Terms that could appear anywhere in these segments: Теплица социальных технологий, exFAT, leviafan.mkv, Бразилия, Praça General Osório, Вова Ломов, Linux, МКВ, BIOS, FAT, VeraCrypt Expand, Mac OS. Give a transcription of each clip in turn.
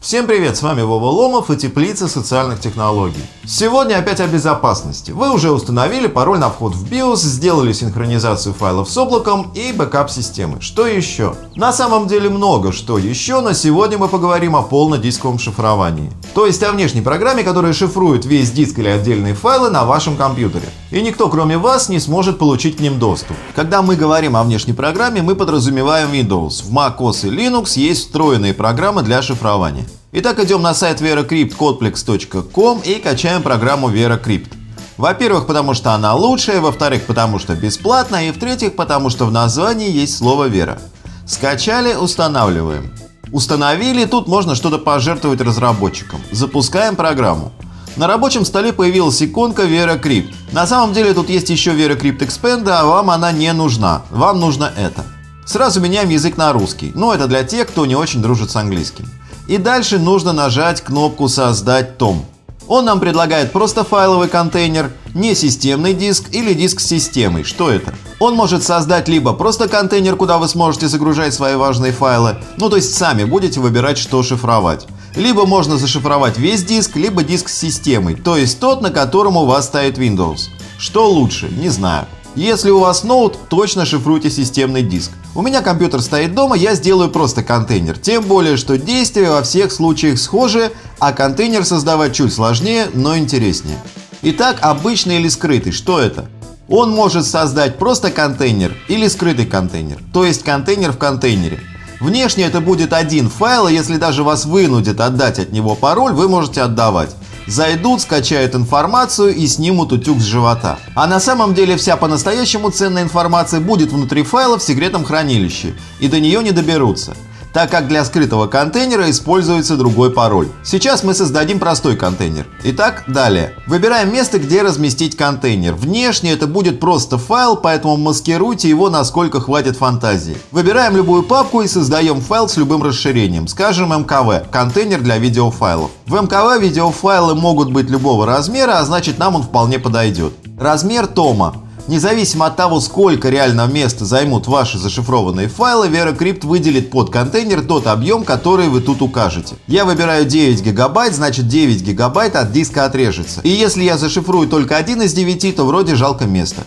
Всем привет, с вами Вова Ломов и Теплица социальных технологий. Сегодня опять о безопасности. Вы уже установили пароль на вход в BIOS, сделали синхронизацию файлов с облаком и бэкап системы. Что еще? На самом деле много что еще, но сегодня мы поговорим о полнодисковом шифровании. То есть о внешней программе, которая шифрует весь диск или отдельные файлы на вашем компьютере. И никто, кроме вас, не сможет получить к ним доступ. Когда мы говорим о внешней программе, мы подразумеваем Windows. В Mac OS и Linux есть встроенные программы для шифрования. Итак, идем на сайт veracryptcomplex.com и качаем программу VeraCrypt. Во-первых, потому что она лучшая, во-вторых, потому что бесплатная, и в-третьих, потому что в названии есть слово «вера». Скачали, устанавливаем. Установили, тут можно что-то пожертвовать разработчикам. Запускаем программу. На рабочем столе появилась иконка VeraCrypt. На самом деле тут есть еще VeraCrypt Expand, а вам она не нужна. Вам нужно это. Сразу меняем язык на русский, но это для тех, кто не очень дружит с английским. И дальше нужно нажать кнопку «Создать том». Он нам предлагает просто файловый контейнер, не системный диск или диск с системой. Что это? Он может создать либо просто контейнер, куда вы сможете загружать свои важные файлы, ну то есть сами будете выбирать, что шифровать. Либо можно зашифровать весь диск, либо диск с системой, то есть тот, на котором у вас стоит Windows. Что лучше? Не знаю. Если у вас ноут, точно шифруйте системный диск. У меня компьютер стоит дома, я сделаю просто контейнер. Тем более, что действия во всех случаях схожи, а контейнер создавать чуть сложнее, но интереснее. Итак, обычный или скрытый, что это? Он может создать просто контейнер или скрытый контейнер, то есть контейнер в контейнере. Внешне это будет один файл, и если даже вас вынудят отдать от него пароль, вы можете отдавать. Зайдут, скачают информацию и снимут утюг с живота. А на самом деле вся по-настоящему ценная информация будет внутри файла в секретном хранилище, и до нее не доберутся, так как для скрытого контейнера используется другой пароль. Сейчас мы создадим простой контейнер. Итак, далее. Выбираем место, где разместить контейнер. Внешне это будет просто файл, поэтому маскируйте его, насколько хватит фантазии. Выбираем любую папку и создаем файл с любым расширением. Скажем, МКВ, контейнер для видеофайлов. В МКВ видеофайлы могут быть любого размера, а значит, нам он вполне подойдет. Размер тома. Независимо от того, сколько реально места займут ваши зашифрованные файлы, VeraCrypt выделит под контейнер тот объем, который вы тут укажете. Я выбираю 9 гигабайт, значит 9 гигабайт от диска отрежется. И если я зашифрую только один из 9, то вроде жалко места.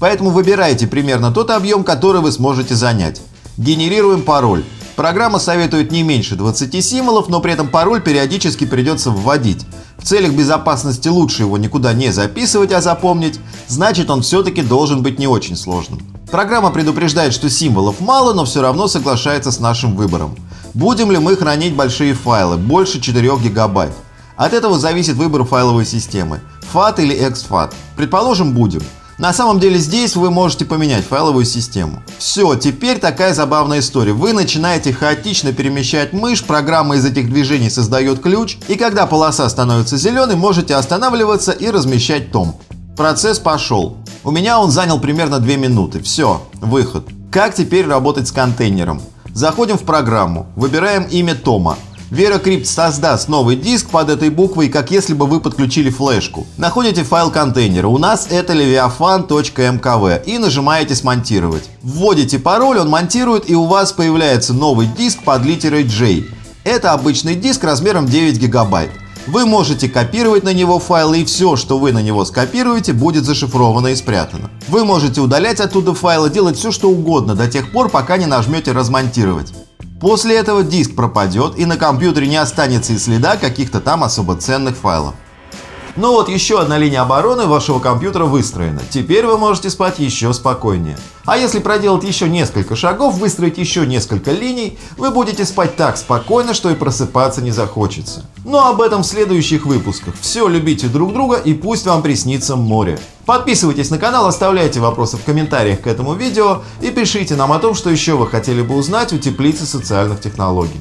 Поэтому выбирайте примерно тот объем, который вы сможете занять. Генерируем пароль. Программа советует не меньше 20 символов, но при этом пароль периодически придется вводить. В целях безопасности лучше его никуда не записывать, а запомнить, значит он все-таки должен быть не очень сложным. Программа предупреждает, что символов мало, но все равно соглашается с нашим выбором. Будем ли мы хранить большие файлы, больше 4 гигабайт? От этого зависит выбор файловой системы, FAT или exFAT. Предположим, будем. На самом деле здесь вы можете поменять файловую систему. Все, теперь такая забавная история. Вы начинаете хаотично перемещать мышь, программа из этих движений создает ключ, и когда полоса становится зеленой, можете останавливаться и размещать том. Процесс пошел. У меня он занял примерно 2 минуты. Все, выход. Как теперь работать с контейнером? Заходим в программу, выбираем имя тома. VeraCrypt создаст новый диск под этой буквой, как если бы вы подключили флешку. Находите файл контейнера, у нас это leviafan.mkv, и нажимаете «Смонтировать». Вводите пароль, он монтирует, и у вас появляется новый диск под литерой J. Это обычный диск размером 9 гигабайт. Вы можете копировать на него файлы, и все, что вы на него скопируете, будет зашифровано и спрятано. Вы можете удалять оттуда файлы, делать все, что угодно, до тех пор, пока не нажмете «Размонтировать». После этого диск пропадет, и на компьютере не останется и следа каких-то там особо ценных файлов. Ну вот, еще одна линия обороны вашего компьютера выстроена. Теперь вы можете спать еще спокойнее. А если проделать еще несколько шагов, выстроить еще несколько линий, вы будете спать так спокойно, что и просыпаться не захочется. Но об этом в следующих выпусках. Все, любите друг друга и пусть вам приснится море. Подписывайтесь на канал, оставляйте вопросы в комментариях к этому видео и пишите нам о том, что еще вы хотели бы узнать у Теплицы социальных технологий.